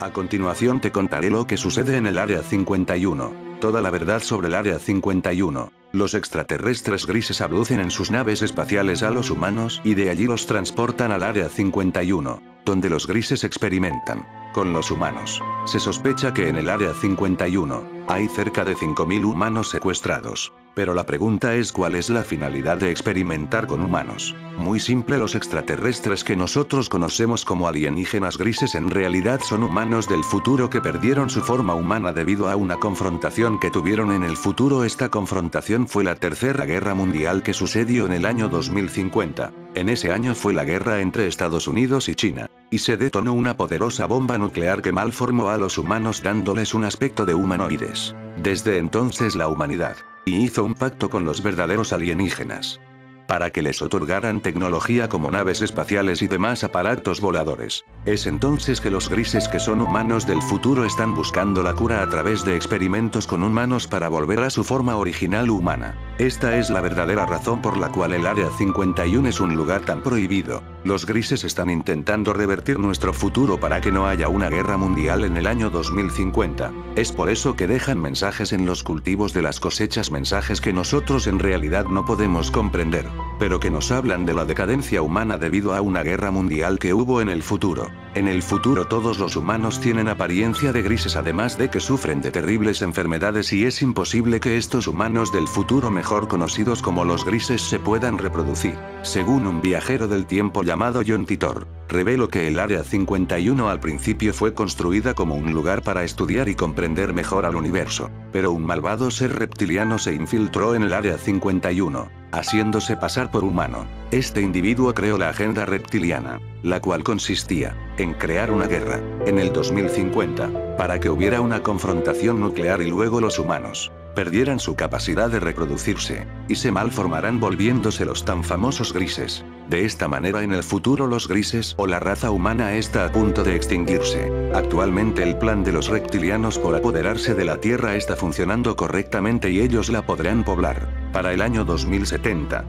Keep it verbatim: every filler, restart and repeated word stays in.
A continuación te contaré lo que sucede en el Área cincuenta y uno. Toda la verdad sobre el Área cincuenta y uno. Los extraterrestres grises abducen en sus naves espaciales a los humanos y de allí los transportan al Área cincuenta y uno, donde los grises experimentan con los humanos. Se sospecha que en el Área cincuenta y uno hay cerca de cinco mil humanos secuestrados. Pero la pregunta es cuál es la finalidad de experimentar con humanos. Muy simple, los extraterrestres que nosotros conocemos como alienígenas grises en realidad son humanos del futuro que perdieron su forma humana debido a una confrontación que tuvieron en el futuro. Esta confrontación fue la Tercera Guerra Mundial que sucedió en el año dos mil cincuenta. En ese año fue la guerra entre Estados Unidos y China. Y se detonó una poderosa bomba nuclear que malformó a los humanos dándoles un aspecto de humanoides. Desde entonces la humanidad hizo un pacto con los verdaderos alienígenas para que les otorgaran tecnología como naves espaciales y demás aparatos voladores. Es entonces que los grises, que son humanos del futuro, están buscando la cura a través de experimentos con humanos para volver a su forma original humana. Esta es la verdadera razón por la cual el Área cincuenta y uno es un lugar tan prohibido. Los grises están intentando revertir nuestro futuro para que no haya una guerra mundial en el año dos mil cincuenta. Es por eso que dejan mensajes en los cultivos de las cosechas, mensajes que nosotros en realidad no podemos comprender, pero que nos hablan de la decadencia humana debido a una guerra mundial que hubo en el futuro. En el futuro todos los humanos tienen apariencia de grises, además de que sufren de terribles enfermedades, y es imposible que estos humanos del futuro, mejor conocidos como los grises, se puedan reproducir. Según un viajero del tiempo llamado John Titor, reveló que el Área cincuenta y uno al principio fue construida como un lugar para estudiar y comprender mejor al universo, pero un malvado ser reptiliano se infiltró en el Área cincuenta y uno, haciéndose pasar por humano. Este individuo creó la agenda reptiliana, la cual consistía en crear una guerra en el dos mil cincuenta, para que hubiera una confrontación nuclear y luego los humanos perdieran su capacidad de reproducirse, y se malformarán volviéndose los tan famosos grises. De esta manera en el futuro los grises o la raza humana está a punto de extinguirse. Actualmente el plan de los reptilianos por apoderarse de la Tierra está funcionando correctamente y ellos la podrán poblar. Para el año dos mil setenta,